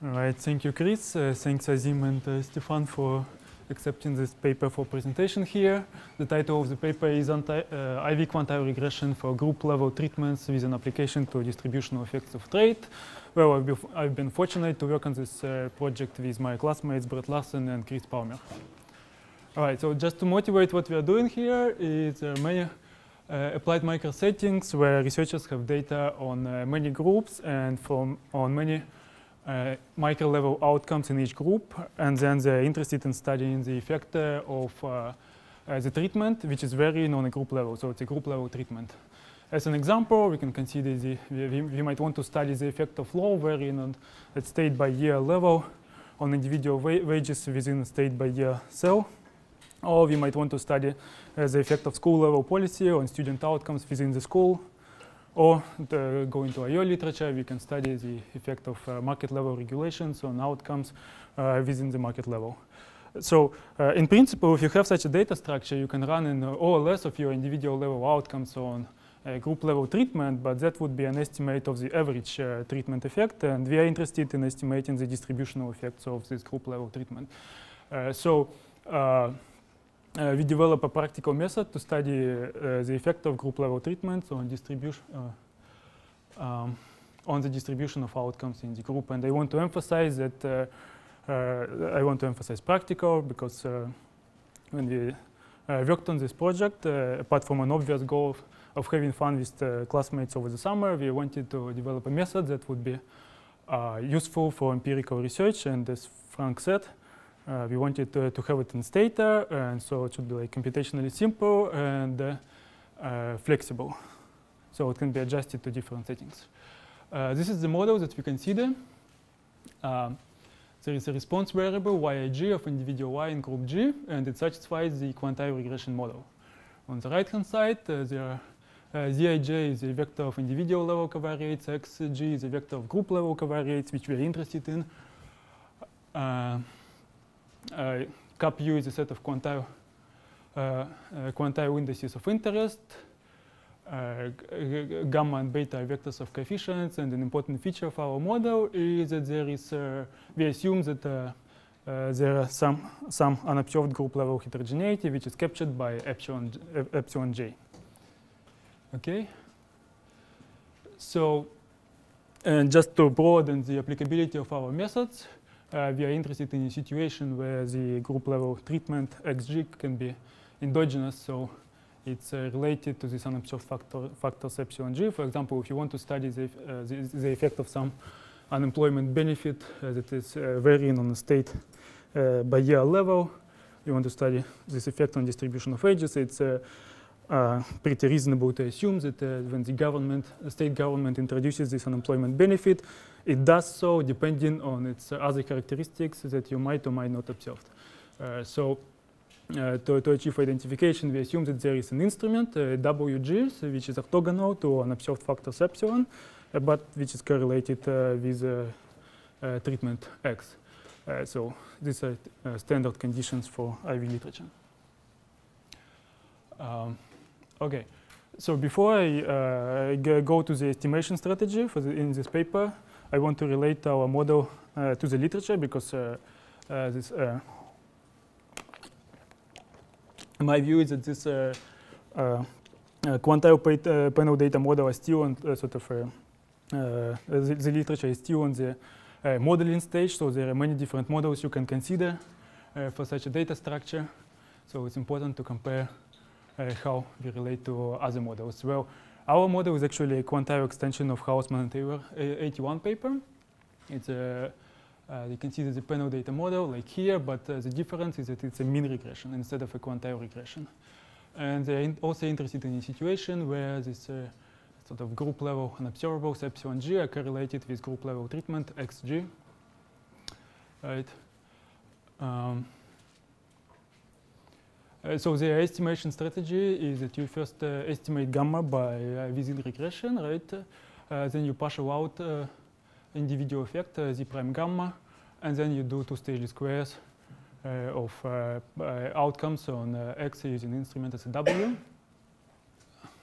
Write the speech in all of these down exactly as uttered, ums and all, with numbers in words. All right, thank you, Chris. Uh, thanks, Azim and uh, Stefan, for accepting this paper for presentation here. The title of the paper is anti, uh, I V Quantile Regression for Group-Level Treatments with an Application to Distributional Effects of Trade. Well, I've been, I've been fortunate to work on this uh, project with my classmates Brett Larsen and Chris Palmer. All right, so just to motivate what we are doing here is uh, many Uh, applied micro settings where researchers have data on uh, many groups and from on many uh, micro level outcomes in each group, and then they're interested in studying the effect uh, of uh, uh, the treatment, which is varying on a group level. So it's a group level treatment. As an example, we can consider the we, we might want to study the effect of law varying on at state by year level on individual wa wages within a state by year cell. Or we might want to study uh, the effect of school-level policy on student outcomes within the school. Or the, going to I O literature, we can study the effect of uh, market-level regulations on outcomes uh, within the market level. So, uh, in principle, if you have such a data structure, you can run in uh, all or less of your individual-level outcomes on uh, group-level treatment, but that would be an estimate of the average uh, treatment effect, and we are interested in estimating the distributional effects of this group-level treatment. Uh, so. Uh, Uh, we develop a practical method to study uh, the effect of group-level treatments on distribution uh, um, on the distribution of outcomes in the group. And I want to emphasize that uh, uh, I want to emphasize practical because uh, when we uh, worked on this project, uh, apart from an obvious goal of, of having fun with uh, classmates over the summer, we wanted to develop a method that would be uh, useful for empirical research. And as Frank said, Uh, we wanted uh, to have it in Stata, and so it should be like computationally simple and uh, uh, flexible. So it can be adjusted to different settings. Uh, this is the model that we consider. Uh, there is a response variable, Y I G, of individual Y in group G, and it satisfies the quantile regression model. On the right-hand side, uh, there are Uh, Z I J is a vector of individual level covariates, X G is a vector of group level covariates, which we are interested in. Uh, Uh, Cup U is a set of quantile, uh, uh, quantile indices of interest. Uh, gamma and beta are vectors of coefficients, and an important feature of our model is that there is uh, we assume that uh, uh, there are some some unobserved group level heterogeneity, which is captured by epsilon epsilon j. Okay. So, and just to broaden the applicability of our methods. Uh, we are interested in a situation where the group-level treatment X G can be endogenous, so it's uh, related to this unobserved factor, factors epsilon g. For example, if you want to study the, uh, the, the effect of some unemployment benefit uh, that is uh, varying on the state uh, by year level, you want to study this effect on distribution of wages. It's uh, uh, pretty reasonable to assume that uh, when the government, the state government, introduces this unemployment benefit, it does so depending on its uh, other characteristics that you might or might not observe. Uh, so uh, to, to achieve identification, we assume that there is an instrument, uh, W G, so which is orthogonal to unobserved factors epsilon, uh, but which is correlated uh, with uh, uh, treatment X. Uh, so these are uh, standard conditions for I V literature. Um, okay, so before I uh, go to the estimation strategy for the, in this paper, I want to relate our model uh, to the literature because uh, uh, this, uh, my view is that this uh, uh, uh, quantile uh, panel data model is still on uh, sort of uh, uh, the, the literature is still on the uh, modeling stage. So there are many different models you can consider uh, for such a data structure. So it's important to compare uh, how we relate to other models. Well, our model is actually a quantile extension of Hausman and Taylor eighty-one paper. It's a, uh, you can see the panel data model like here, but uh, the difference is that it's a mean regression instead of a quantile regression. And they're in also interested in a situation where this uh, sort of group level unobservables, epsilon g, are correlated with group level treatment, X G. Right. Um, Uh, so the estimation strategy is that you first uh, estimate gamma by uh, within regression, right? Uh, then you partial out uh, individual effect, uh, z prime gamma, and then you do two-stage squares uh, of uh, uh, outcomes on uh, x using instrument as a w.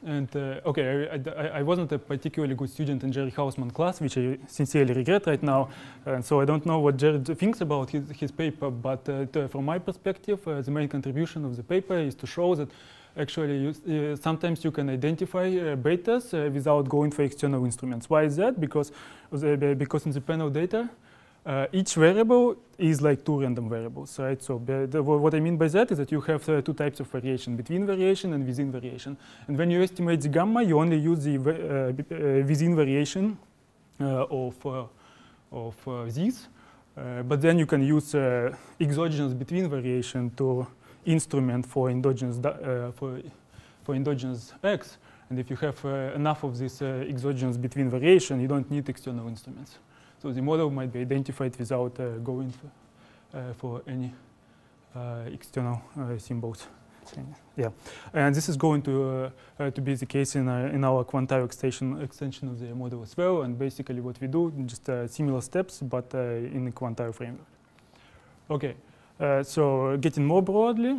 And uh, okay, I, I, I wasn't a particularly good student in Jerry Hausman's class, which I sincerely regret right now. And so I don't know what Jerry thinks about his, his paper, but uh, from my perspective, uh, the main contribution of the paper is to show that actually you, uh, sometimes you can identify uh, betas uh, without going for external instruments. Why is that? Because, the, because in the panel data, Uh, each variable is like two random variables, right? So uh, the, what I mean by that is that you have uh, two types of variation, between variation and within variation. And when you estimate the gamma, you only use the uh, uh, within variation uh, of, uh, of uh, these. Uh, but then you can use uh, exogenous between variation to instrument for endogenous, uh, for, for endogenous x. And if you have uh, enough of this uh, exogenous between variation, you don't need external instruments. So the model might be identified without uh, going for, uh, for any uh, external uh, symbols. Yeah, and this is going to uh, uh, to be the case in uh, in our quantile extension extension of the model as well. And basically, what we do just uh, similar steps, but uh, in the quantile framework. Okay, uh, so getting more broadly,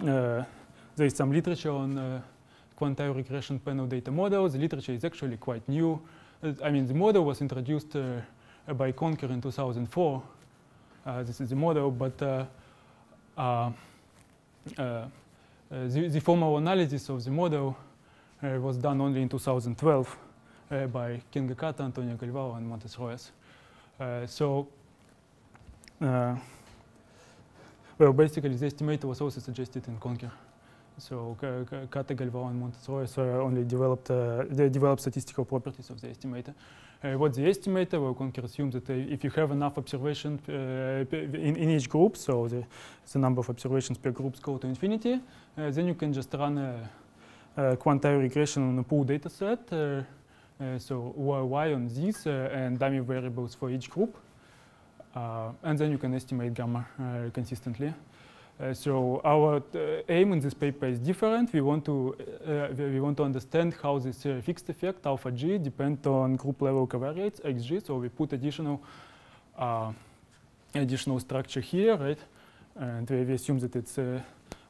uh, there is some literature on uh, quantile regression panel data models. The literature is actually quite new. I mean, the model was introduced uh, by Conquer in two thousand four. Uh, this is the model, but uh, uh, uh, the, the formal analysis of the model uh, was done only in two thousand twelve uh, by Kinga Katta, Antonio Galvao, and Montes Rojas. Uh, so, uh, well, basically, the estimator was also suggested in Conquer. So Katta, Galvao, and Montes Rojas only developed uh, they developed statistical properties of the estimator. Uh, what the estimator? Well, Conquer assumes that uh, if you have enough observations uh, in, in each group, so the, the number of observations per groups go to infinity, uh, then you can just run a, a quantile regression on a pool data set. Uh, uh, so Y on these uh, and dummy variables for each group, uh, and then you can estimate gamma uh, consistently. Uh, so our uh, aim in this paper is different. We want to uh, we want to understand how this uh, fixed effect alpha g depends on group level covariates xg. So we put additional uh, additional structure here, right? And we assume that it's uh,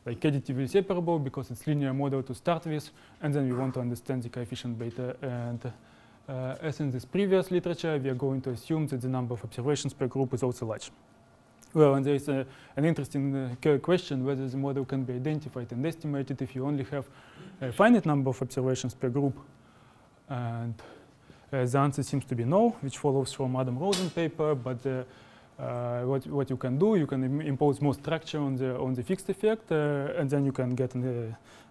like additively separable because it's linear model to start with, and then we want to understand the coefficient beta. And uh, as in this previous literature, we are going to assume that the number of observations per group is also large. Well, and there is uh, an interesting uh, question whether the model can be identified and estimated if you only have a finite number of observations per group. And uh, the answer seems to be no, which follows from Adam Rosen's paper. But uh, uh, what what you can do, you can im impose more structure on the on the fixed effect, uh, and then you can get an uh,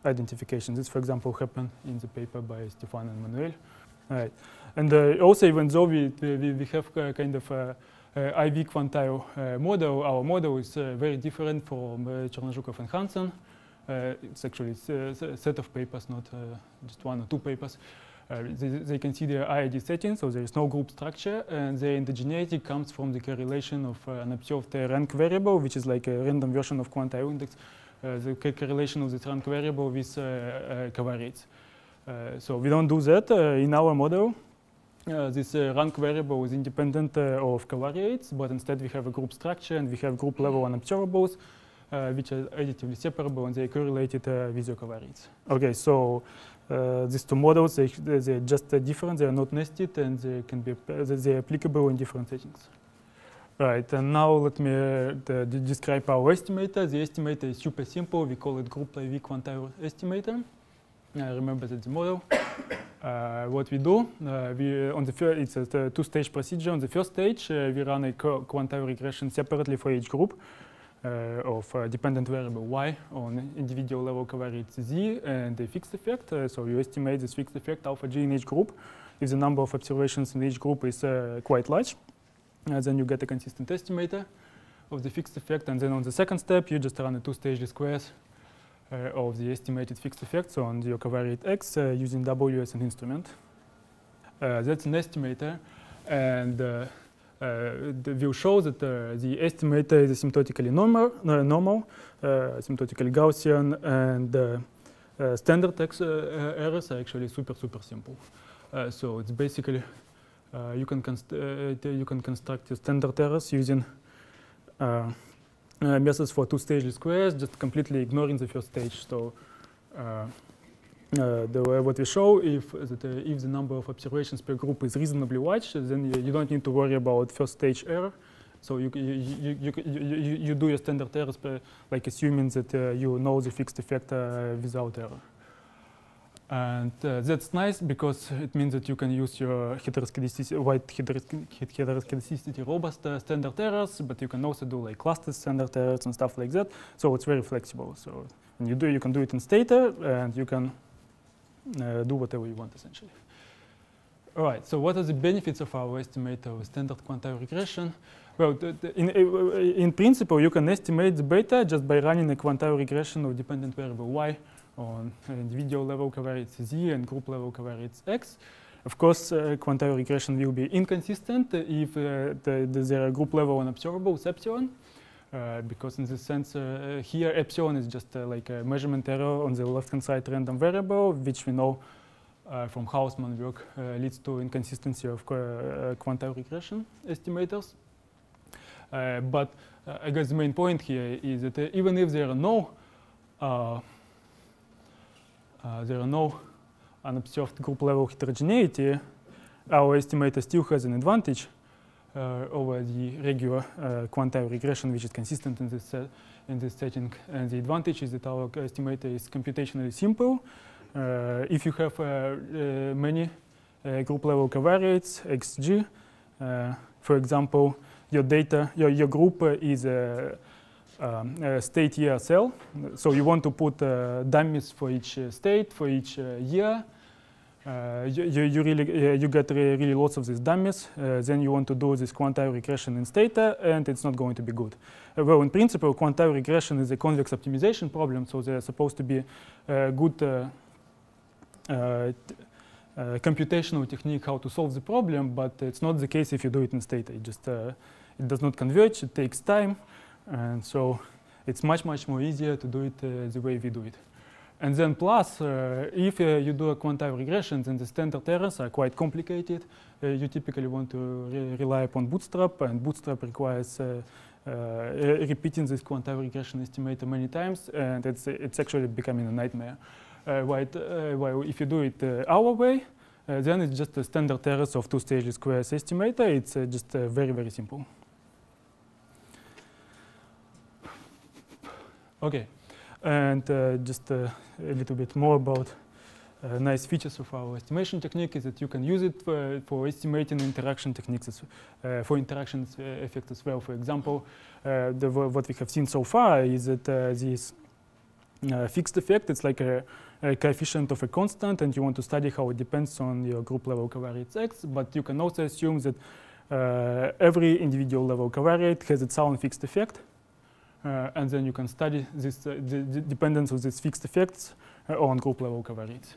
identification. This, for example, happened in the paper by Stefan and Manuel. All right, and uh, also even though we we, we have uh, kind of uh, Uh, I V quantile uh, model, our model is uh, very different from uh, Chernozhukov and Hansen. Uh, it's actually a set of papers, not uh, just one or two papers. Uh, they, they consider I I D settings, so there is no group structure, and the indigeneity comes from the correlation of uh, an observed uh, rank variable, which is like a random version of quantile index, uh, the correlation of this rank variable with uh, uh, covariates. Uh, so we don't do that uh, in our model. Uh, this uh, rank variable is independent uh, of covariates, but instead we have a group structure and we have group level unobservables, uh, which are additively separable and they correlated uh, with your covariates. Okay, so uh, these two models, they, they're just uh, different, they are not nested, and they can be they're applicable in different settings. Right, and now let me uh, the, the describe our estimator. The estimator is super simple. We call it group I V quantile estimator. Uh, remember that the model. Uh, what we do, uh, we, on the first, it's a two-stage procedure. On the first stage, uh, we run a quantile regression separately for each group uh, of uh, dependent variable y on individual level covariates z and the fixed effect. Uh, so you estimate this fixed effect alpha g in each group. If the number of observations in each group is uh, quite large, uh, then you get a consistent estimator of the fixed effect. And then on the second step, you just run a two-stage squares Uh, of the estimated fixed effects on your covariate x uh, using W as an instrument. Uh, that's an estimator, and uh, uh, we'll show that uh, the estimator is asymptotically normal, uh, normal uh, asymptotically Gaussian, and uh, uh, standard x uh, uh, errors are actually super, super simple. Uh, so it's basically uh, you can const uh, you can construct your standard errors using Uh, Uh, methods for two-stage squares, just completely ignoring the first stage. So uh, Uh, the, uh, what we show, if, that, uh, if the number of observations per group is reasonably large, then you, you don't need to worry about first stage error. So you, you, you, you, you, you do your standard errors, per, like assuming that uh, you know the fixed effect uh, without error. And uh, that's nice because it means that you can use your heteroskedasticity, wide heteroskedasticity robust uh, standard errors, but you can also do like cluster standard errors and stuff like that. So it's very flexible. So and you do you can do it in Stata, and you can uh, do whatever you want essentially. All right. So what are the benefits of our estimator with standard quantile regression? Well, in, in principle, you can estimate the beta just by running a quantile regression of dependent variable y. On individual level covariates z and group level covariates x. Of course, uh, quantile regression will be inconsistent if uh, the, the, there are group level unobservables epsilon, uh, because in this sense uh, here epsilon is just uh, like a measurement error on the left-hand side random variable, which we know uh, from Hausman work uh, leads to inconsistency of uh, quantile regression estimators. Uh, but uh, I guess the main point here is that uh, even if there are no uh, Uh, there are no unobserved group-level heterogeneity, our estimator still has an advantage uh, over the regular uh, quantile regression, which is consistent in this, uh, in this setting. And the advantage is that our estimator is computationally simple. Uh, if you have uh, uh, many uh, group-level covariates, X G, uh, for example, your data, your, your group uh, is uh, Um, uh, state year cell, so you want to put uh, dummies for each uh, state, for each uh, year. Uh, you, you, you really uh, you get re really lots of these dummies. Uh, then you want to do this quantile regression in Stata, and it's not going to be good. Uh, well, in principle, quantile regression is a convex optimization problem, so there are supposed to be uh, good uh, uh, uh, computational technique how to solve the problem, but it's not the case if you do it in Stata. It just uh, it does not converge. It takes time. And so it's much, much more easier to do it uh, the way we do it. And then plus, uh, if uh, you do a quantile regression, then the standard errors are quite complicated. Uh, you typically want to re rely upon Bootstrap, and Bootstrap requires uh, uh, repeating this quantile regression estimator many times, and it's, it's actually becoming a nightmare. Uh, while, uh, while if you do it uh, our way, uh, then it's just a standard errors of two-stage squares estimator. It's uh, just uh, very, very simple. Okay, and uh, just uh, a little bit more about uh, nice features of our estimation technique is that you can use it for, for estimating interaction techniques, as, uh, for interaction uh, effects as well. For example, uh, the, what we have seen so far is that uh, this uh, fixed effect, it's like a, a coefficient of a constant, and you want to study how it depends on your group level covariates X, but you can also assume that uh, every individual level covariate has its own fixed effect. Uh, and then you can study this, uh, the, the dependence of these fixed effects uh, on group-level covariates.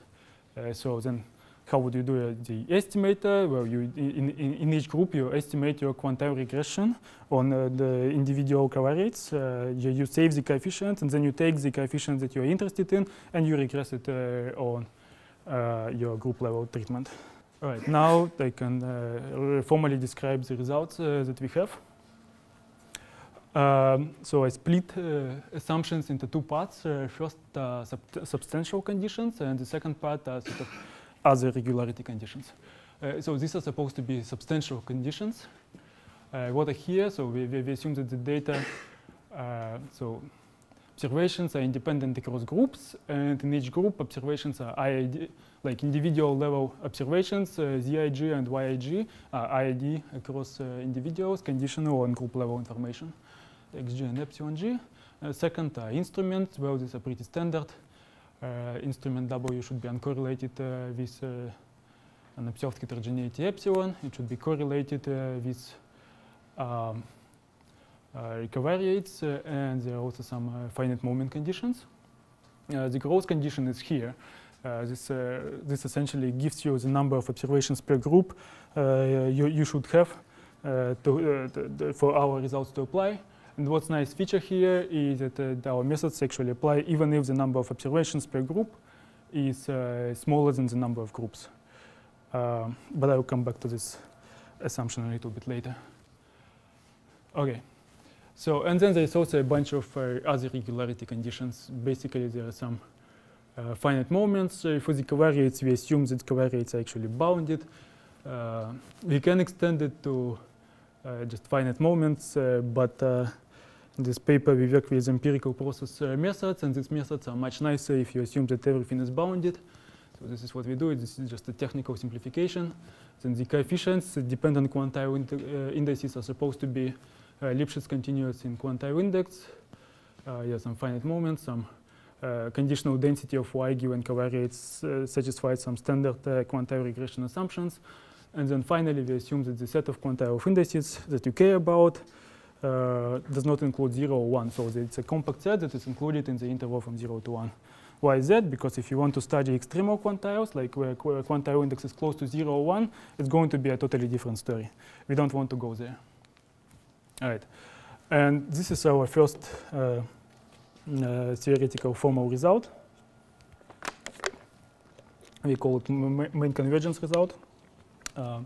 Uh, so then how would you do uh, the estimator? Well, you in, in, in each group, you estimate your quantile regression on uh, the individual covariates. Uh, you, you save the coefficient, and then you take the coefficient that you're interested in, and you regress it uh, on uh, your group-level treatment. All right, now I can uh, formally describe the results uh, that we have. Um, so I split uh, assumptions into two parts. Uh, first, uh, sub substantial conditions, and the second part are sort of other regularity conditions. Uh, so these are supposed to be substantial conditions. Uh, what are here? So we, we assume that the data, uh, so observations are independent across groups, and in each group, observations are I I D, like individual level observations, uh, Z I G and Y I G are I I D across uh, individuals, conditional on group level information. X G and epsilon G. Uh, second, uh, instruments. Well, these are pretty standard. Uh, instrument W should be uncorrelated uh, with uh, unobserved heterogeneity epsilon. It should be correlated uh, with um, uh, covariates, uh, and there are also some uh, finite moment conditions. Uh, the growth condition is here. Uh, this, uh, this essentially gives you the number of observations per group uh, you, you should have uh, to, uh, to, for our results to apply. And what's nice feature here is that uh, our methods actually apply even if the number of observations per group is uh, smaller than the number of groups. Um, but I will come back to this assumption a little bit later. Okay. So, and then there's also a bunch of uh, other regularity conditions. Basically, there are some uh, finite moments. Uh, for the covariates, we assume that covariates are actually bounded. Uh, we can extend it to uh, just finite moments, uh, but uh, in this paper we work with empirical process uh, methods, and these methods are much nicer if you assume that everything is bounded. So this is what we do. This is just a technical simplification. Then the coefficients depend on quantile uh, indices are supposed to be uh, Lipschitz continuous in quantile index. Uh, yeah, some finite moments, some uh, conditional density of y given covariates uh, satisfies some standard uh, quantile regression assumptions. And then finally, we assume that the set of quantile indices that you care about uh, does not include zero or one. So it's a compact set that is included in the interval from zero to one. Why is that? Because if you want to study extremal quantiles, like where a quantile index is close to zero or one, it's going to be a totally different story. We don't want to go there. All right. And this is our first uh, uh, theoretical formal result. We call it main convergence result. Uh,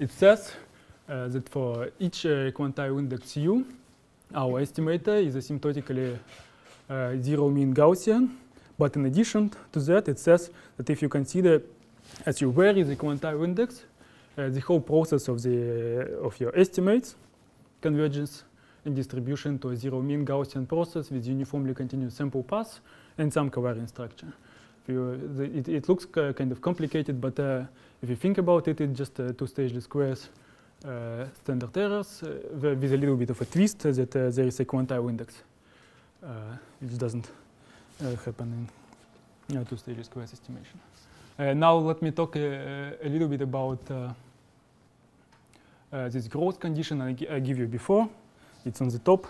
it says uh, that for each uh, quantile index u, our estimator is asymptotically uh, zero mean Gaussian. But in addition to that, it says that if you consider as you vary the quantile index, uh, the whole process of the uh, of your estimates converges in distribution to a zero mean Gaussian process with uniformly continuous sample paths and some covariance structure. You, the, it, it looks kind of complicated, but uh, if you think about it, it's just uh, two-staged squares, uh, standard errors, uh, with a little bit of a twist uh, that uh, there is a quantile index, uh, which doesn't uh, happen in uh, two-staged squares estimation. Uh, now let me talk uh, a little bit about uh, uh, this growth condition I, I gave you before. It's on the top.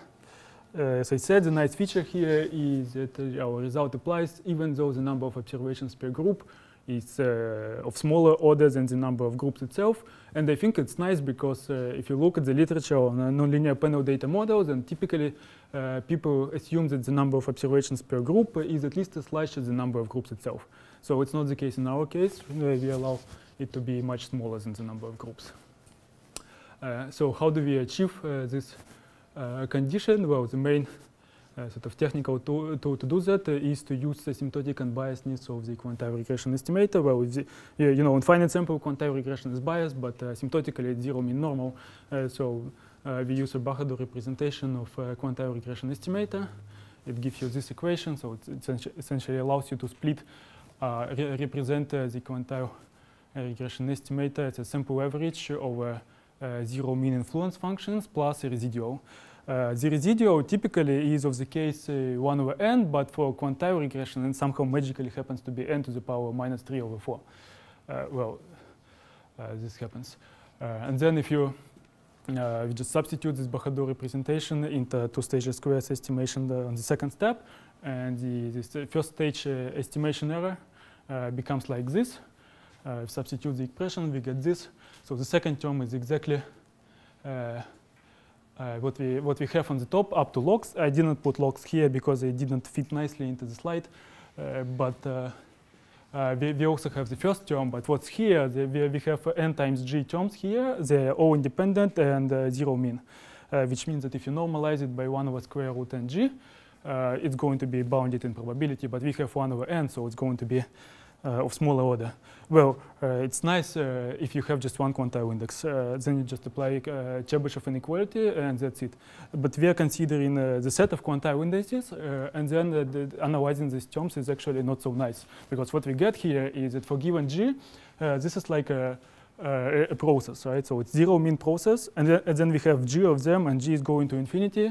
Uh, as I said, the nice feature here is that uh, our result applies even though the number of observations per group is uh, of smaller order than the number of groups itself. And I think it's nice because uh, if you look at the literature on uh, nonlinear panel data models, then typically uh, people assume that the number of observations per group is at least as large as the number of groups itself. So it's not the case in our case. We allow it to be much smaller than the number of groups. Uh, so how do we achieve uh, this Uh, condition? Well, the main uh, sort of technical tool to, to do that uh, is to use asymptotic unbiasedness of the quantile regression estimator. Well, the, you, you know, in finite sample, quantile regression is biased, but uh, asymptotically it's zero mean normal. Uh, so uh, we use a Bachador representation of uh, quantile regression estimator. It gives you this equation, so it essentially allows you to split, uh, re represent uh, the quantile regression estimator as a sample average over Uh, zero mean influence functions plus a residual. Uh, the residual typically is of the case uh, one over n, but for quantile regression it somehow magically happens to be n to the power minus three over four. Uh, well, uh, this happens. Uh, and then if you uh, we just substitute this Bachador representation into two-stage squares estimation on the second step, and the this first stage uh, estimation error uh, becomes like this. Uh, substitute the expression, we get this. So the second term is exactly uh, uh, what we what we have on the top up to logs. I didn't put logs here because they didn't fit nicely into the slide. Uh, but uh, uh, we, we also have the first term. But what's here? The, we, we have n times g terms here. They are all independent and uh, zero mean, uh, which means that if you normalize it by one over square root n g, uh, it's going to be bounded in probability. But we have one over n, so it's going to be Uh, of smaller order. Well, uh, it's nice uh, if you have just one quantile index. Uh, then you just apply uh, Chebyshev inequality, and that's it. But we are considering uh, the set of quantile indices, uh, and then uh, the analyzing these terms is actually not so nice, because what we get here is that for given g, uh, this is like a, a, a process, right? So it's zero mean process, and, th and then we have g of them, and g is going to infinity.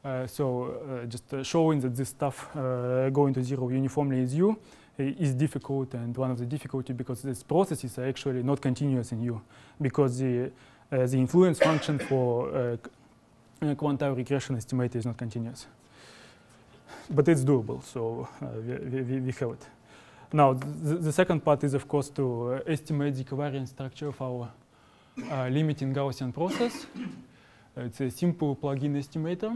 Uh, so uh, just uh, showing that this stuff uh, going to zero uniformly is u. is difficult, and one of the difficulty because these processes are actually not continuous in U, because the uh, the influence function for uh, quantile regression estimator is not continuous. But it's doable, so uh, we, we, we have it. Now the, the second part is of course to uh, estimate the covariance structure of our uh, limiting Gaussian process. Uh, it's a simple plug-in estimator,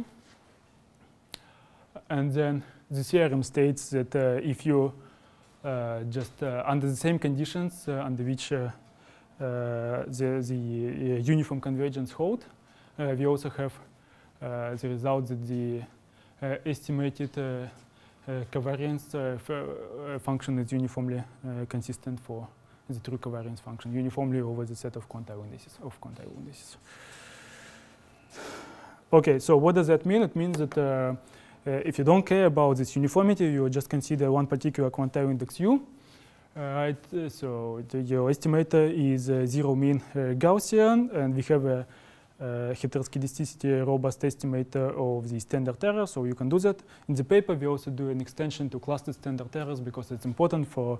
and then the theorem states that uh, if you Uh, just uh, under the same conditions uh, under which uh, uh, the, the uh, uniform convergence hold, uh, we also have uh, the result that the uh, estimated uh, uh, covariance uh, uh, function is uniformly uh, consistent for the true covariance function, uniformly over the set of quantile indices. Of quantile indices. Okay, so what does that mean? It means that uh, uh, if you don't care about this uniformity, you just consider one particular quantile index U. Uh, it, uh, so the, your estimator is uh, zero mean uh, Gaussian, and we have a Uh, heteroskedasticity robust estimator of the standard error, so you can do that. In the paper, we also do an extension to clustered standard errors because it's important for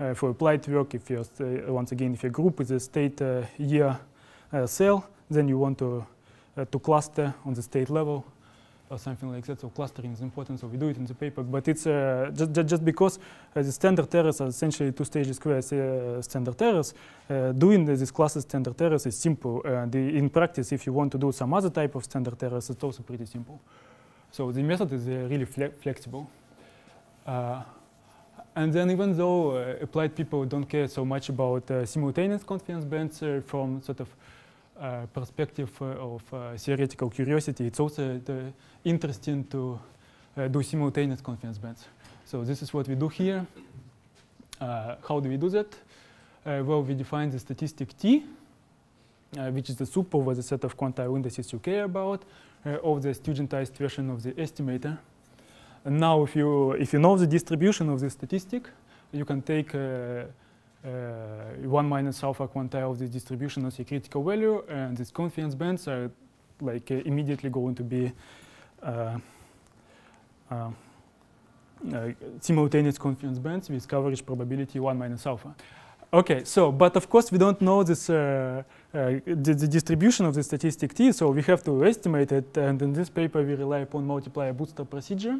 uh, for applied work. If you uh, once again, if your group is a state uh, year uh, cell, then you want to uh, to cluster on the state level or something like that. So clustering is important. So we do it in the paper, but it's uh, just just because uh, the standard errors are essentially two-stage square uh, standard errors. Uh, doing uh, this cluster standard errors is simple. Uh, the, in practice, if you want to do some other type of standard errors, it's also pretty simple. So the method is uh, really fle flexible. Uh, and then even though uh, applied people don't care so much about uh, simultaneous confidence bands uh, from sort of uh, perspective uh, of uh, theoretical curiosity, it's also the interesting to uh, do simultaneous confidence bands. So this is what we do here. Uh, how do we do that? Uh, well, we define the statistic T, uh, which is the soup over the set of quantile indices you care about, uh, of the studentized version of the estimator. And now, if you if you know the distribution of this statistic, you can take uh, uh, one minus alpha quantile of the distribution as a critical value, and these confidence bands are like uh, immediately going to be uh, uh, uh, simultaneous confidence bands with coverage probability one minus alpha. Okay, so, but of course we don't know this, uh, uh, the, the distribution of the statistic T, so we have to estimate it, and in this paper we rely upon multiplier bootstrap procedure.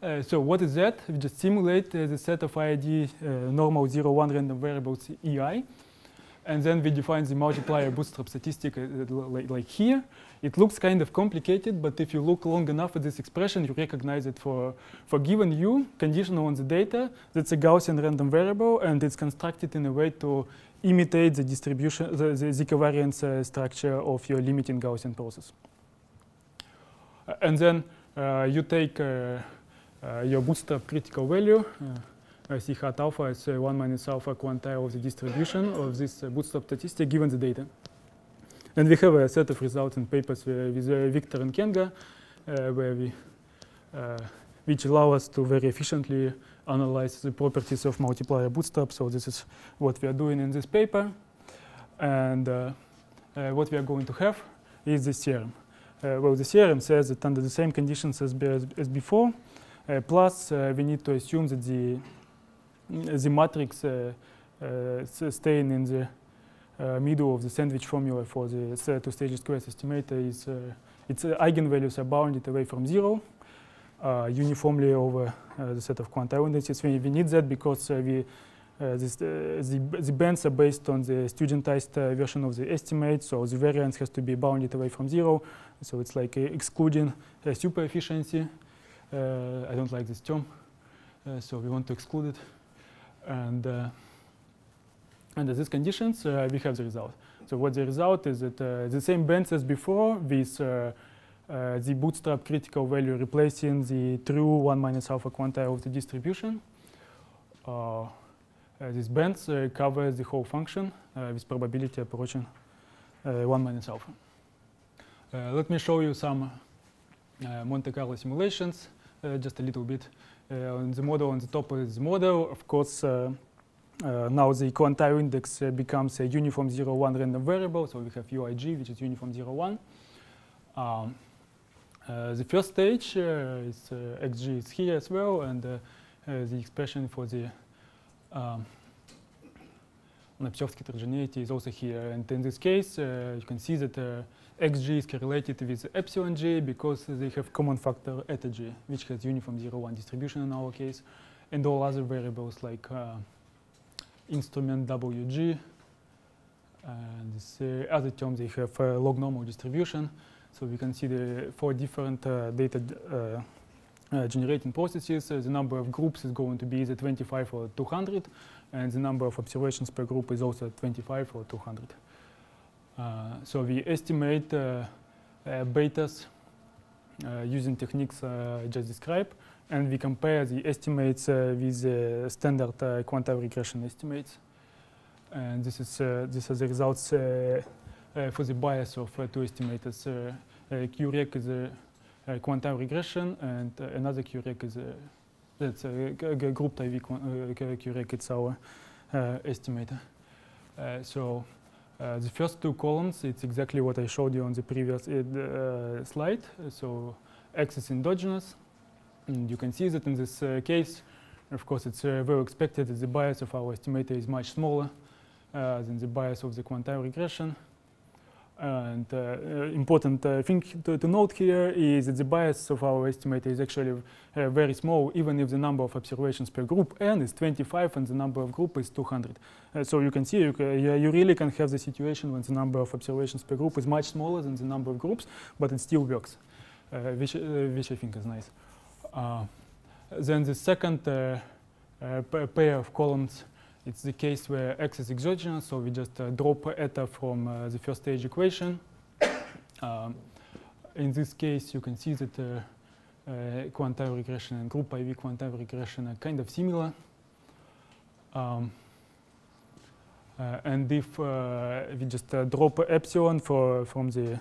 Uh, so what is that? We just simulate uh, the set of I I D uh, normal zero one random variables E I, and then we define the multiplier bootstrap statistic uh, like, like here. It looks kind of complicated, but if you look long enough at this expression, you recognize it for, for given U, conditional on the data, that's a Gaussian random variable, and it's constructed in a way to imitate the distribution, the, the, the covariance uh, structure of your limiting Gaussian process. Uh, and then uh, you take uh, uh, your bootstrap critical value. Uh, I see hat alpha is uh, one minus alpha quantile of the distribution of this uh, bootstrap statistic given the data. And we have a set of results and papers uh, with uh, Victor and Kinga, uh, where we, uh, which allow us to very efficiently analyze the properties of multiplier bootstrap. So this is what we are doing in this paper. And uh, uh, what we are going to have is this theorem. Uh, well, the theorem says that under the same conditions as, be as, as before, uh, plus uh, we need to assume that the, the matrix uh, uh, staying in the Uh, middle of the sandwich formula for the uh, two-stage squares estimator is uh, its uh, eigenvalues are bounded away from zero uh, uniformly over uh, the set of quantile indices. We, we need that because uh, we uh, this, uh, the, the bands are based on the studentized uh, version of the estimate, so the variance has to be bounded away from zero. So it's like uh, excluding uh, superefficiency. Uh, I don't like this term, uh, so we want to exclude it. And uh, Under these conditions, uh, we have the result. So what the result is that uh, the same bands as before with uh, uh, the bootstrap critical value replacing the true one minus alpha quantile of the distribution. Uh, uh, these bands uh, cover the whole function uh, with probability approaching uh, one minus alpha. Uh, let me show you some uh, Monte Carlo simulations, uh, just a little bit. Uh, on the model on the top is the model, of course. Uh, Uh, now the quantile index uh, becomes a uniform zero one random variable, so we have U I G, which is uniform zero one. Um, uh, the first stage uh, is uh, X G is here as well, and uh, uh, the expression for the um, Nepshovsky heterogeneity is also here. And in this case, uh, you can see that uh, X G is correlated with epsilon G because they have common factor eta G, which has uniform zero one distribution in our case, and all other variables like uh, instrument W G, and this uh, other term they have uh, log normal distribution. So we can see the four different uh, data uh, uh, generating processes. Uh, the number of groups is going to be either twenty-five or two hundred, and the number of observations per group is also twenty-five or two hundred. Uh, so we estimate uh, uh, betas uh, using techniques uh, I just described, and we compare the estimates uh, with uh, standard uh, quantile regression estimates. And this is uh, this are the results uh, uh, for the bias of uh, two estimators. Uh, uh, Q rec is a uh, quantile regression, and uh, another Q rec is a that's a group I V uh, Q rec. It's our uh, estimator. Uh, so uh, the first two columns, it's exactly what I showed you on the previous uh, slide. So X is endogenous, and you can see that in this uh, case, of course, it's uh, well expected that the bias of our estimator is much smaller Uh, than the bias of the quantile regression. And uh, uh, important uh, thing to, to note here is that the bias of our estimator is actually uh, very small, even if the number of observations per group n is twenty-five and the number of group is two hundred. Uh, so you can see you, uh, you really can have the situation when the number of observations per group is much smaller than the number of groups, but it still works, uh, which, uh, which I think is nice. Uh, then the second uh, uh, pair of columns, it's the case where X is exogenous, so we just uh, drop eta from uh, the first stage equation. Um, in this case, you can see that uh, uh, quantile regression and group I V quantile regression are kind of similar. Um, uh, and if uh, we just uh, drop epsilon for, from the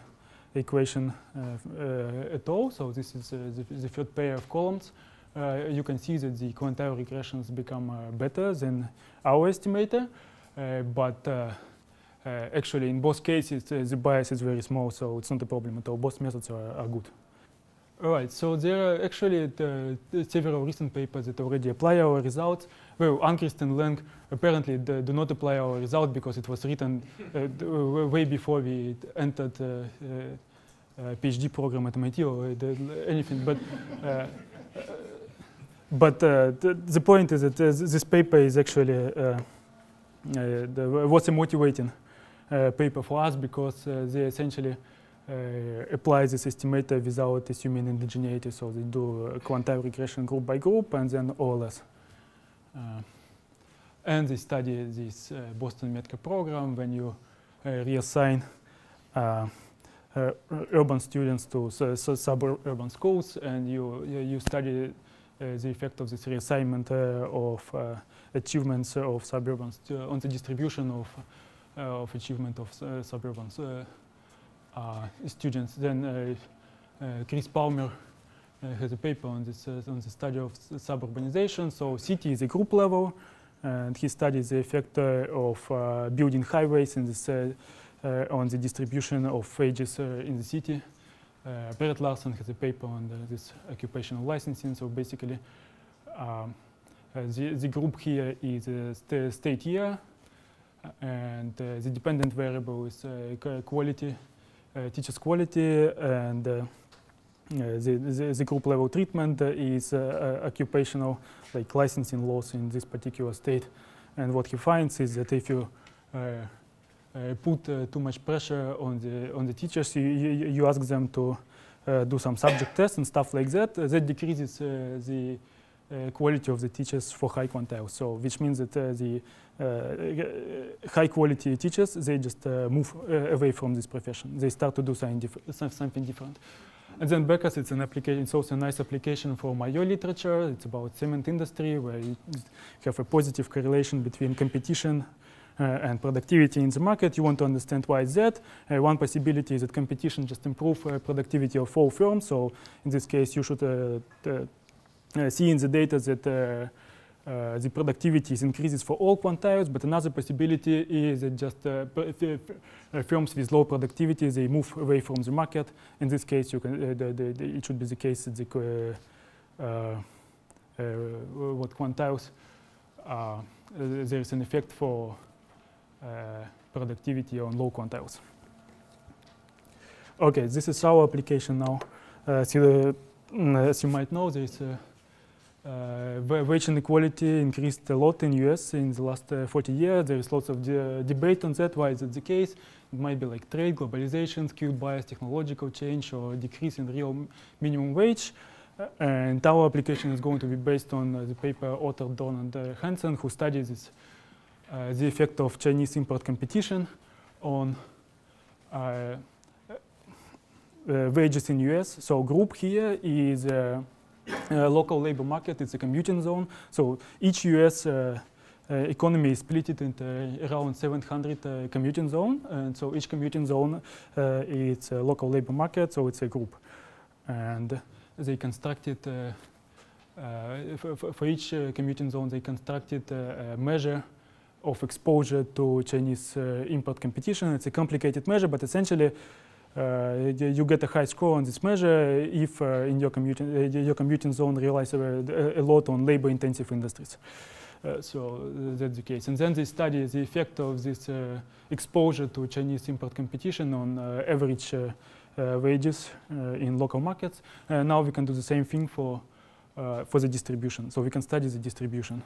equation uh, uh, at all, so this is uh, the, the third pair of columns, Uh, you can see that the quantile regressions become uh, better than our estimator, uh, but uh, uh, actually in both cases uh, the bias is very small, so it's not a problem at all. Both methods are, are good. All right, so there are actually the, the several recent papers that already apply our results. Well, Angrist and Lang apparently do not apply our result because it was written uh, way before we entered uh, uh, PhD program at M I T or anything, but. Uh, But uh, th the point is that uh, this paper is actually uh, uh, was a motivating uh, paper for us because uh, they essentially uh, apply this estimator without assuming endogeneity. So they do uh, quantile regression group by group and then O L S. Uh, and they study this uh, Boston Metka program when you uh, reassign uh, uh, urban students to suburban schools and you, you study Uh, the effect of this reassignment uh, of uh, achievements of suburban on the distribution of uh, of achievement of uh, suburban uh, uh, students. Then uh, uh, Chris Palmer uh, has a paper on this uh, on the study of suburbanization. So city is a group level, and he studies the effect uh, of uh, building highways in this uh, uh, on the distribution of wages uh, in the city. Uh, Brett Larsen has a paper on the, this occupational licensing. So basically, um, uh, the, the group here is uh, st state year, uh, and uh, the dependent variable is uh, quality, uh, teacher's quality, and uh, uh, the, the, the group level treatment uh, is uh, uh, occupational, like licensing laws in this particular state. And what he finds is that if you uh, Uh, put uh, too much pressure on the on the teachers, you you, you ask them to uh, do some subject tests and stuff like that. Uh, that decreases uh, the uh, quality of the teachers for high quantiles. So, which means that uh, the uh, high quality teachers, they just uh, move uh, away from this profession. They start to do something different. Something different. And then Beckers, it's an application. It's also a nice application for Mayo literature. It's about cement industry, where you have a positive correlation between competition Uh, and productivity in the market. You want to understand why is that. Uh, one possibility is that competition just improves uh, productivity of all firms. So in this case, you should uh, uh, see in the data that uh, uh, the productivity increases for all quantiles. But another possibility is that just uh, firms with low productivity, they move away from the market. In this case, you can, uh, the, the, the, it should be the case that the, uh, uh, uh, what quantiles, uh, there is an effect for Uh, productivity on low quantiles. OK, this is our application now. Uh, so the, as you might know, there's uh, uh, wage inequality increased a lot in U S in the last uh, forty years. There is lots of de debate on that. Why is that the case? It might be like trade, globalization, skill bias, technological change, or decrease in real minimum wage. Uh, and our application is going to be based on uh, the paper Autor, Dorn, and uh, Hansen, who studies this. Uh, the effect of Chinese import competition on uh, uh, wages in U S. So group here is uh, uh, local labor market. It's a commuting zone. So each U S Uh, Uh, economy is split into uh, around seven hundred uh, commuting zone, and so each commuting zone uh, is a local labor market, so it's a group. And they constructed, uh, uh, for, for each uh, commuting zone, they constructed uh, a measure of exposure to Chinese uh, import competition. It's a complicated measure, but essentially Uh, you get a high score on this measure if uh, in your commuting, uh, your commuting zone relies a, a lot on labor-intensive industries. Uh, so that's the case. And then they study the effect of this uh, exposure to Chinese import competition on uh, average uh, uh, wages uh, in local markets. Uh, now we can do the same thing for, uh, for the distribution. So we can study the distribution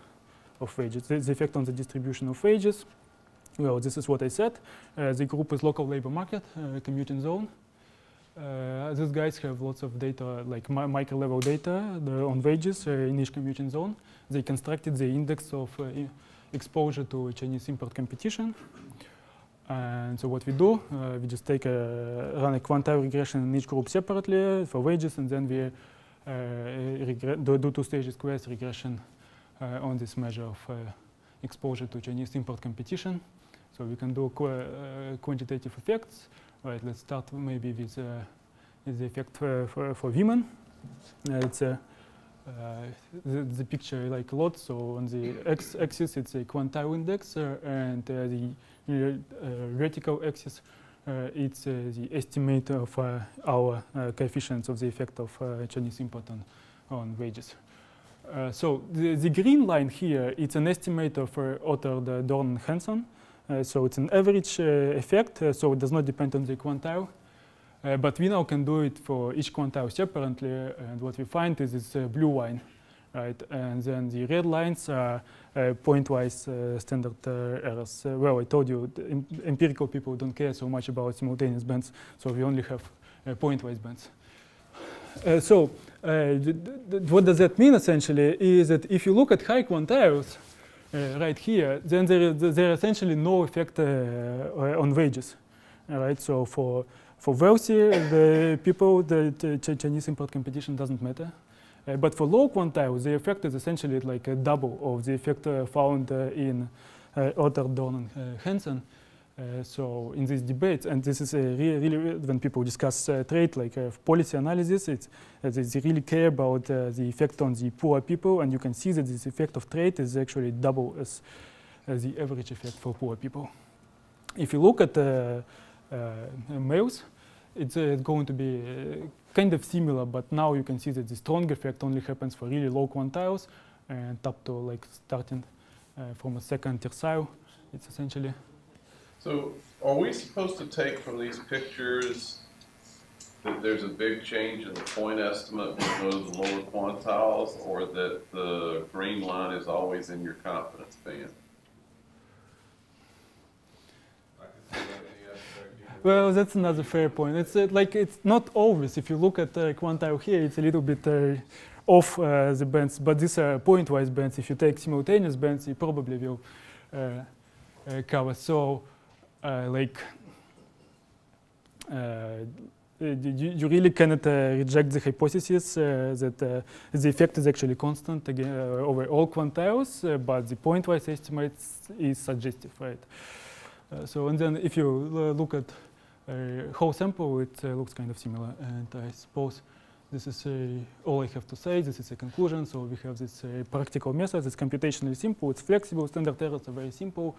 of wages, the, the effect on the distribution of wages. Well, this is what I said. Uh, the group is local labor market, uh, commuting zone. Uh, these guys have lots of data, like mi micro-level data the, on wages uh, in each commuting zone. They constructed the index of uh, exposure to Chinese import competition. And so what we do, uh, we just take a, run a quantile regression in each group separately for wages, and then we uh, do, do two-stage squares regression uh, on this measure of uh, exposure to Chinese import competition. So we can do qu uh, quantitative effects. All right, let's start maybe with, uh, with the effect for, for, for women. Uh, it's a, uh, the, the picture like a lot. So on the x-axis, it's a quantile index, uh, and uh, the uh, vertical axis, uh, it's uh, the estimate of uh, our uh, coefficients of the effect of uh, Chinese import on, on wages. Uh, so the, the green line here, it's an estimate of uh, Autor, Dorn, and Hansen. Uh, so it's an average uh, effect, uh, so it does not depend on the quantile. Uh, but we now can do it for each quantile separately, and what we find is this uh, blue line, right? And then the red lines are uh, point-wise uh, standard uh, errors. Uh, well, I told you, the em empirical people don't care so much about simultaneous bands, so we only have uh, point-wise bands. Uh, so uh, what does that mean essentially is that if you look at high quantiles uh, right here, then there is there essentially no effect uh, on wages. All right, so for for wealthy the people, the, the Chinese import competition doesn't matter, uh, but for low quantiles the effect is essentially like a double of the effect uh, found uh, in uh, Autor, Dorn, and uh, Hansen. Uh, so in these debates, and this is a re really when people discuss uh, trade, like uh, policy analysis, it's, uh, they, they really care about uh, the effect on the poor people, and you can see that this effect of trade is actually double as, as the average effect for poor people. If you look at uh, uh, males, it's uh, going to be uh, kind of similar, but now you can see that the strong effect only happens for really low quantiles and up to like starting uh, from a second tercile. It's essentially. So are we supposed to take from these pictures that there's a big change in the point estimate when we go to the lower quantiles, or that the green line is always in your confidence band? Well, that's another fair point. It's uh, like it's not always. If you look at uh, quantile here, it's a little bit uh, off uh, the bands, but these are point-wise bands. If you take simultaneous bands, you probably will uh, uh, cover. So. Uh, like, uh, you, you really cannot uh, reject the hypothesis uh, that uh, the effect is actually constant again, uh, over all quantiles, uh, but the point-wise estimate is suggestive, right? Uh, so, and then if you uh, look at uh, whole sample, it uh, looks kind of similar. And I suppose this is uh, all I have to say. This is a conclusion. So we have this uh, practical method. It's computationally simple. It's flexible. Standard errors are very simple.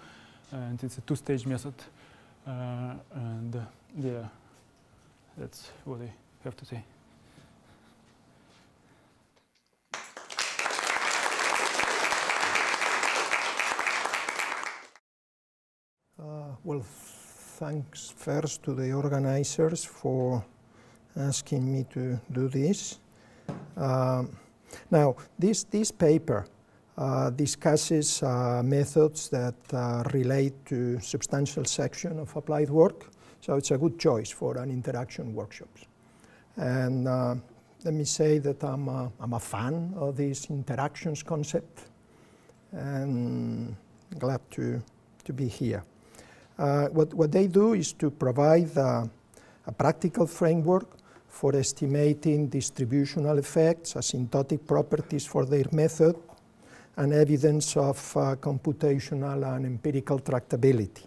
And it's a two-stage method, uh, and uh, yeah, that's what I have to say. Uh, well, thanks first to the organizers for asking me to do this. Um, now, this, this paper Uh, discusses uh, methods that uh, relate to substantial section of applied work. So it's a good choice for an interaction workshop. And uh, let me say that I'm a, I'm a fan of this interactions concept, and glad to, to be here. Uh, what, what they do is to provide uh, a practical framework for estimating distributional effects, asymptotic properties for their method, and evidence of uh, computational and empirical tractability.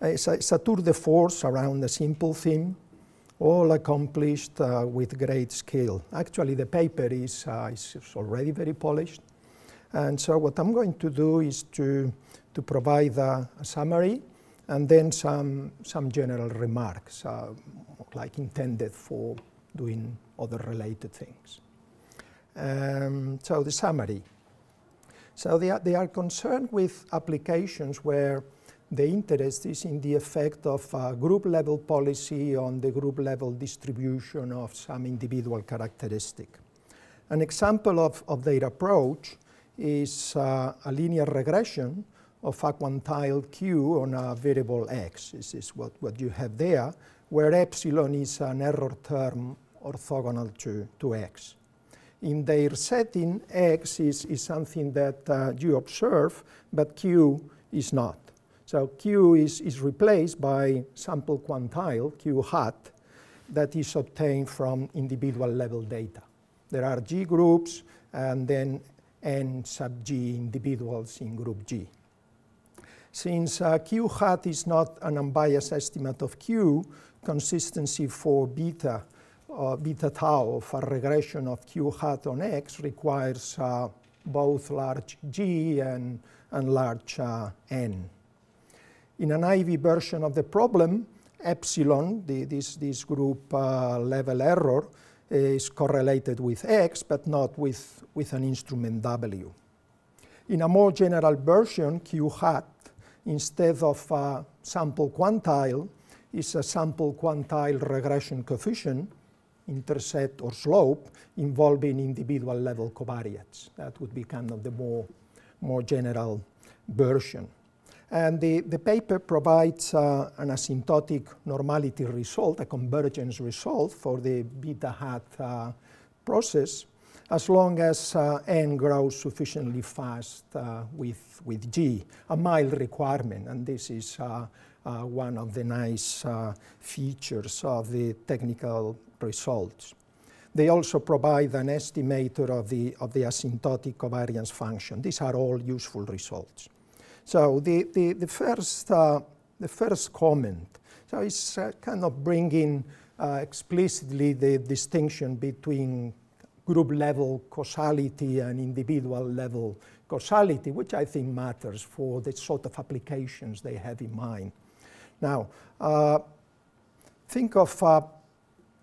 It's a, it's a tour de force around a simple theme, all accomplished uh, with great skill. Actually, the paper is, uh, is already very polished. And so what I'm going to do is to, to provide a, a summary and then some, some general remarks, uh, like intended for doing other related things. Um, so the summary. So they are, they are concerned with applications where the interest is in the effect of uh, group-level policy on the group-level distribution of some individual characteristic. An example of, of their approach is uh, a linear regression of a quantile Q on a variable X. This is what, what you have there, where epsilon is an error term orthogonal to, to X. In their setting, X is, is something that uh, you observe, but Q is not. So Q is, is replaced by sample quantile, Q hat, that is obtained from individual level data. There are G groups and then N sub G individuals in group G. Since uh, Q hat is not an unbiased estimate of Q, consistency for beta, uh, beta tau of a regression of Q hat on X requires uh, both large G and, and large uh, N. In an I V version of the problem, epsilon, the, this, this group uh, level error, is correlated with X, but not with, with an instrument W. In a more general version, Q hat, instead of a sample quantile, is a sample quantile regression coefficient, intercept or slope, involving individual level covariates. That would be kind of the more, more general version. And the, the paper provides uh, an asymptotic normality result, a convergence result for the beta hat uh, process, as long as uh, N grows sufficiently fast uh, with, with G, a mild requirement. And this is uh, uh, one of the nice uh, features of the technical results. They also provide an estimator of the, of the asymptotic covariance function. These are all useful results. So the, the, the, first, uh, the first comment, so it's uh, kind of bringing uh, explicitly the distinction between group level causality and individual level causality, which I think matters for the sort of applications they have in mind. Now, uh, think of a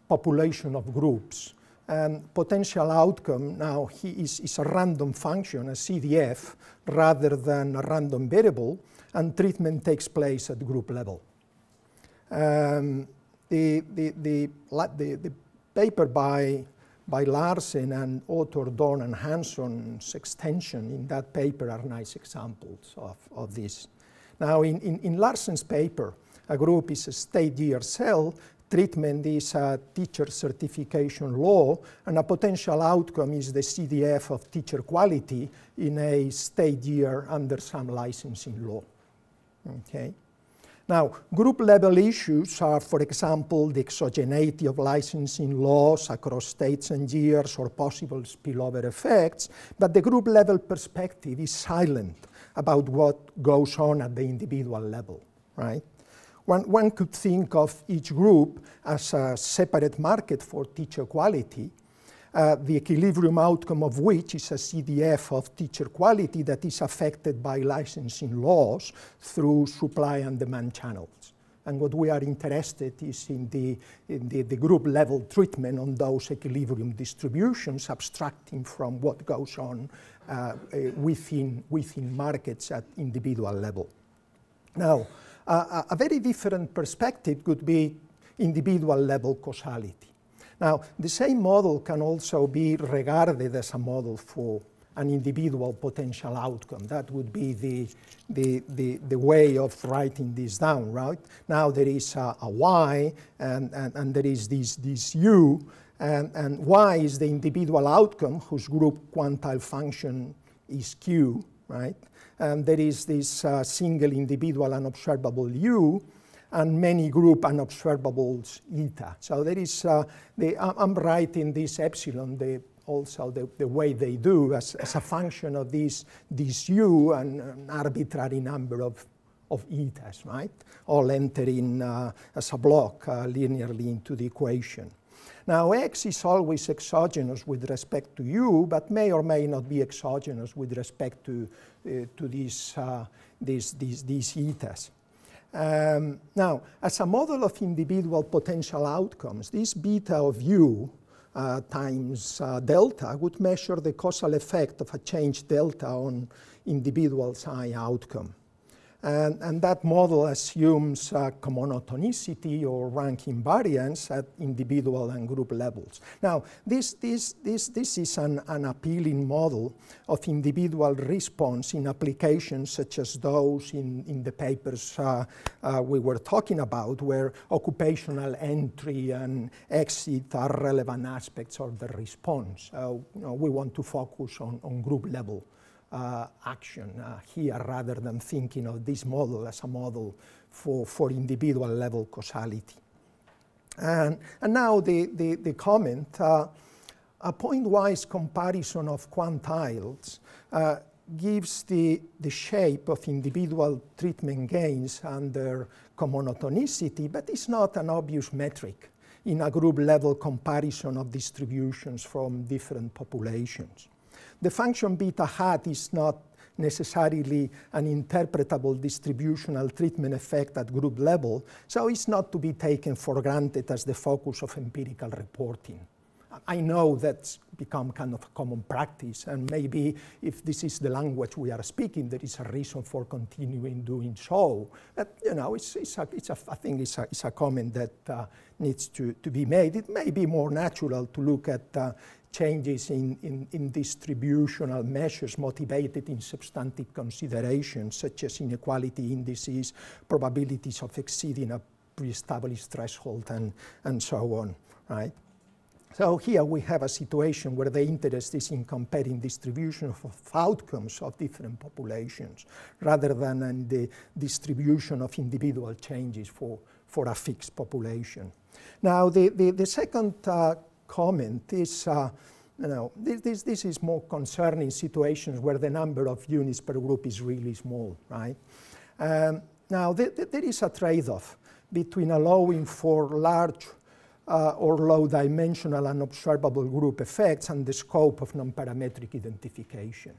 population of groups and potential outcome now he is, is a random function, a C D F, rather than a random variable, and treatment takes place at group level. Um, the, the, the, the, the paper by, by Larsen and Autor, Dorn, and Hansen's extension in that paper are nice examples of, of this. Now, in, in, in Larsen's paper, a group is a state year cell. Treatment is a teacher certification law, and a potential outcome is the C D F of teacher quality in a state year under some licensing law. Okay? Now, group level issues are, for example, the exogeneity of licensing laws across states and years or possible spillover effects, but the group level perspective is silent about what goes on at the individual level, right? One, one could think of each group as a separate market for teacher quality, uh, the equilibrium outcome of which is a C D F of teacher quality that is affected by licensing laws through supply and demand channels. And what we are interested is in the, in the, the group level treatment on those equilibrium distributions, abstracting from what goes on uh, within, within markets at individual level. Now, Uh, a very different perspective could be individual level causality. Now, the same model can also be regarded as a model for an individual potential outcome. That would be the, the, the, the way of writing this down, right? Now there is a, a Y and, and, and there is this, this U, and, and Y is the individual outcome whose group quantile function is Q, right? And there is this uh, single individual and observable U, and many group unobservables eta. So there is, uh, the, I'm writing this epsilon, the, also the, the way they do as, as a function of this, this u and an arbitrary number of, of etas, right? All entering uh, as a block uh, linearly into the equation. Now x is always exogenous with respect to u, but may or may not be exogenous with respect to, uh, to these, uh, these, these, these etas. Um, now, as a model of individual potential outcomes, this beta of u Uh, times uh, delta would measure the causal effect of a change delta on individual's I outcome. And, and that model assumes uh, comonotonicity or rank invariance at individual and group levels. Now, this, this, this, this is an, an appealing model of individual response in applications such as those in, in the papers uh, uh, we were talking about, where occupational entry and exit are relevant aspects of the response. Uh, you know, we want to focus on, on group level Uh, action uh, here, rather than thinking of this model as a model for, for individual level causality. And, and now the, the, the comment, uh, a point-wise comparison of quantiles uh, gives the, the shape of individual treatment gains under comonotonicity, but it's not an obvious metric in a group level comparison of distributions from different populations. The function beta hat is not necessarily an interpretable distributional treatment effect at group level, so it's not to be taken for granted as the focus of empirical reporting. I know that's become kind of a common practice, and maybe if this is the language we are speaking, there is a reason for continuing doing so. But you know, it's, it's a, it's a, I think it's a, it's a comment that uh, needs to, to be made. It may be more natural to look at uh, changes in, in, in distributional measures motivated in substantive considerations, such as inequality indices, probabilities of exceeding a pre-established threshold, and, and so on, right? So here we have a situation where the interest is in comparing distributions of outcomes of different populations, rather than in the distribution of individual changes for, for a fixed population. Now, the, the, the second uh, comment is, uh, you know, this, this, this is more concerning situations where the number of units per group is really small, right? Um, now, th th there is a trade-off between allowing for large uh, or low-dimensional and observable group effects and the scope of non-parametric identification.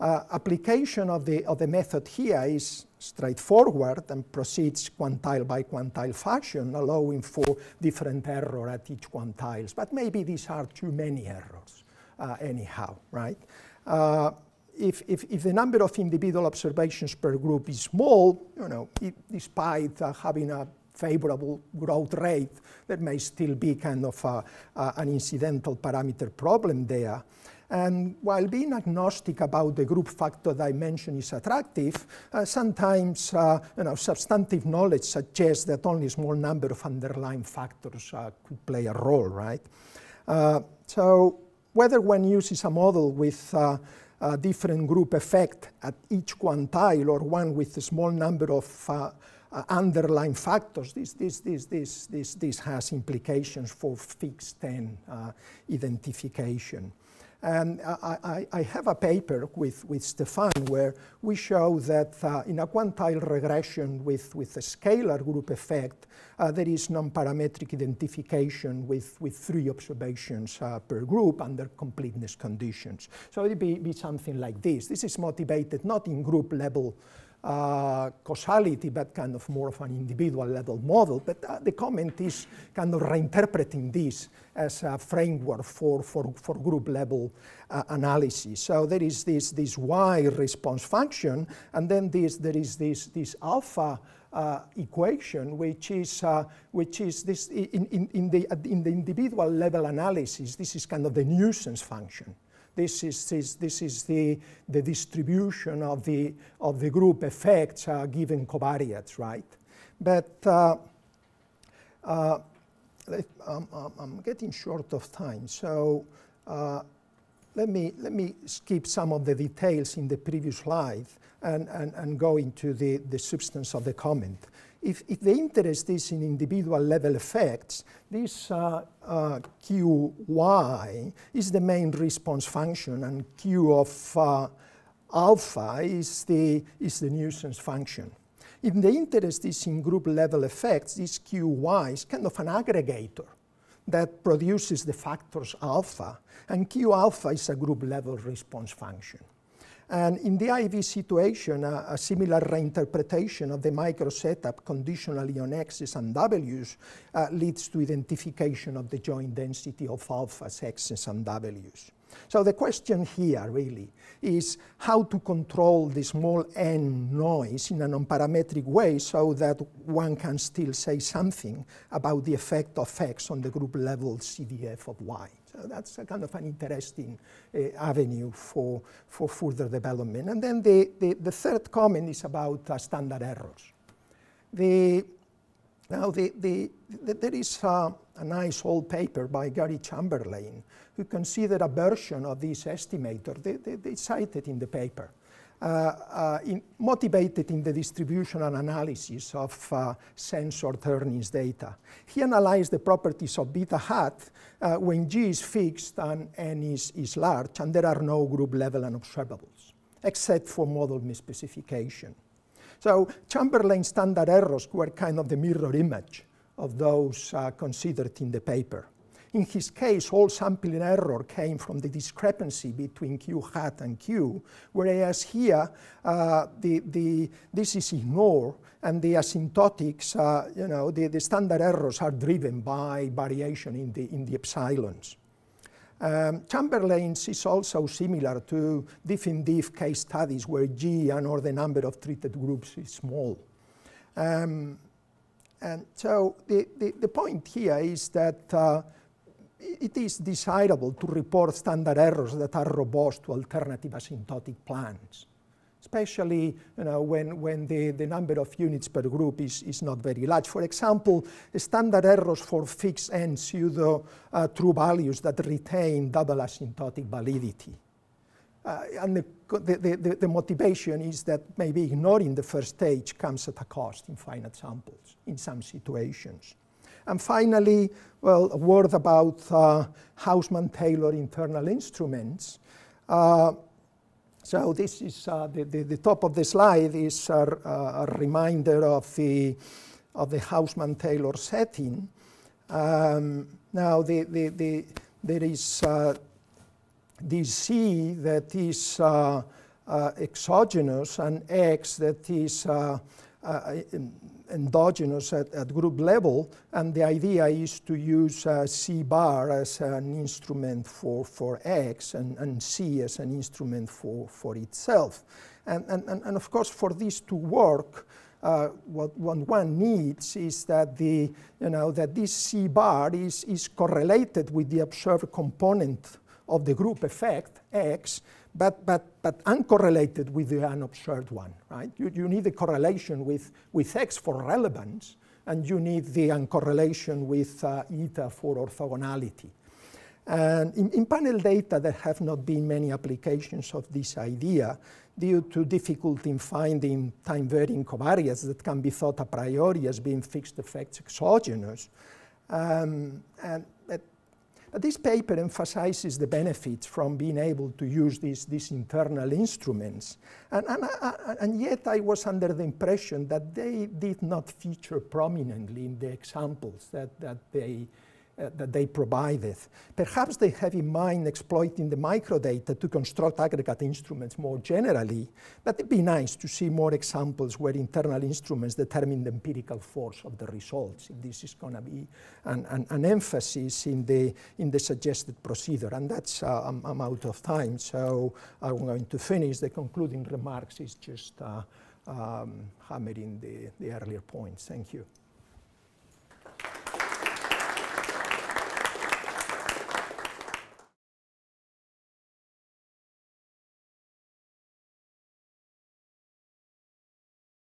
Uh, application of the, of the method here is straightforward and proceeds quantile by quantile fashion, allowing for different error at each quantiles. But maybe these are too many errors uh, anyhow, right? Uh, if, if, if the number of individual observations per group is small, you know, it, despite uh, having a favorable growth rate, there may still be kind of a, uh, an incidental parameter problem there. And while being agnostic about the group factor dimension is attractive, uh, sometimes uh, you know, substantive knowledge suggests that only a small number of underlying factors uh, could play a role, right? Uh, so whether one uses a model with uh, a different group effect at each quantile or one with a small number of uh, Uh, underlying factors, this, this, this, this, this, this has implications for fixed ten uh, identification. And I, I, I have a paper with, with Stefan where we show that uh, in a quantile regression with, with a scalar group effect, uh, there is non-parametric identification with, with three observations uh, per group under completeness conditions. So it'd be, be something like this. This is motivated not in group level Uh, causality, but kind of more of an individual level model. But uh, the comment is kind of reinterpreting this as a framework for, for, for group level uh, analysis. So there is this, this Y response function, and then this, there is this, this alpha uh, equation, which is, uh, which is this in, in, in, the, in the individual level analysis, this is kind of the nuisance function. This is, this, this is the, the distribution of the, of the group effects uh, given covariates, right? But uh, uh, I'm, I'm getting short of time, so uh, let, me, let me skip some of the details in the previous slide and, and, and go into the, the substance of the comment. if, if the interest is in individual level effects, this uh, uh, Q Y is the main response function, and Q of uh, alpha is the, is the nuisance function. If the interest is in group level effects, this Q Y is kind of an aggregator that produces the factors alpha, and Q alpha is a group level response function. And in the I V situation, a, a similar reinterpretation of the micro setup conditionally on X's and W's uh, leads to identification of the joint density of alphas, X's, and W's. So the question here really is how to control the small n noise in a non-parametric way so that one can still say something about the effect of X on the group level C D F of Y. So that's a kind of an interesting uh, avenue for, for further development. And then the, the, the third comment is about uh, standard errors. The, now the, the, the, there is uh, a nice old paper by Gary Chamberlain who considered a version of this estimator. They, they, they cite it in the paper, uh, uh, in motivated in the distribution and analysis of uh, sensor Turnings data. He analyzed the properties of beta hat uh, when G is fixed and N is, is large, and there are no group level and observables, except for model misspecification. So Chamberlain's standard errors were kind of the mirror image of those uh, considered in the paper. In his case, all sampling error came from the discrepancy between Q hat and Q, whereas here uh, the, the, this is ignored, and the asymptotics, uh, you know, the, the standard errors are driven by variation in the, in the epsilons. Um, Chamberlain's is also similar to diff in diff case studies where G and or the number of treated groups is small. Um, and so the, the, the point here is that uh, it is desirable to report standard errors that are robust to alternative asymptotic plans, especially you know, when, when the, the number of units per group is, is not very large. For example, standard errors for fixed n pseudo uh, true values that retain double asymptotic validity. Uh, and the, the, the, the motivation is that maybe ignoring the first stage comes at a cost in finite samples in some situations. And finally, well, a word about uh, Hausman and Taylor internal instruments. Uh, so this is uh, the, the, the top of the slide is a, a reminder of the of the Hausman and Taylor setting. Um, now the, the, the, there is uh, this C that is uh, uh, exogenous and X that is uh, Uh, endogenous at, at group level, and the idea is to use uh, C bar as an instrument for, for X and, and C as an instrument for, for itself. And, and, and of course for this to work, uh, what one, one needs is that, the, you know, that this C bar is, is correlated with the observed component of the group effect, X, But, but, but uncorrelated with the unobserved one, right? You, you need a correlation with, with X for relevance, and you need the uncorrelation with uh, eta for orthogonality. And in, in panel data, there have not been many applications of this idea due to difficulty in finding time-varying covariates that can be thought a priori as being fixed effects exogenous. Um, and, but This paper emphasizes the benefits from being able to use these, these internal instruments. And, and, and yet I was under the impression that they did not feature prominently in the examples that, that, they, uh, that they provided. Perhaps they have in mind exploiting the microdata to construct aggregate instruments more generally, but it'd be nice to see more examples where internal instruments determine the empirical force of the results. This is going to be an, an, an emphasis in the, in the suggested procedure, and that's, uh, I'm, I'm out of time, so I'm going to finish. The concluding remarks is just uh, um, hammering the, the earlier points. Thank you.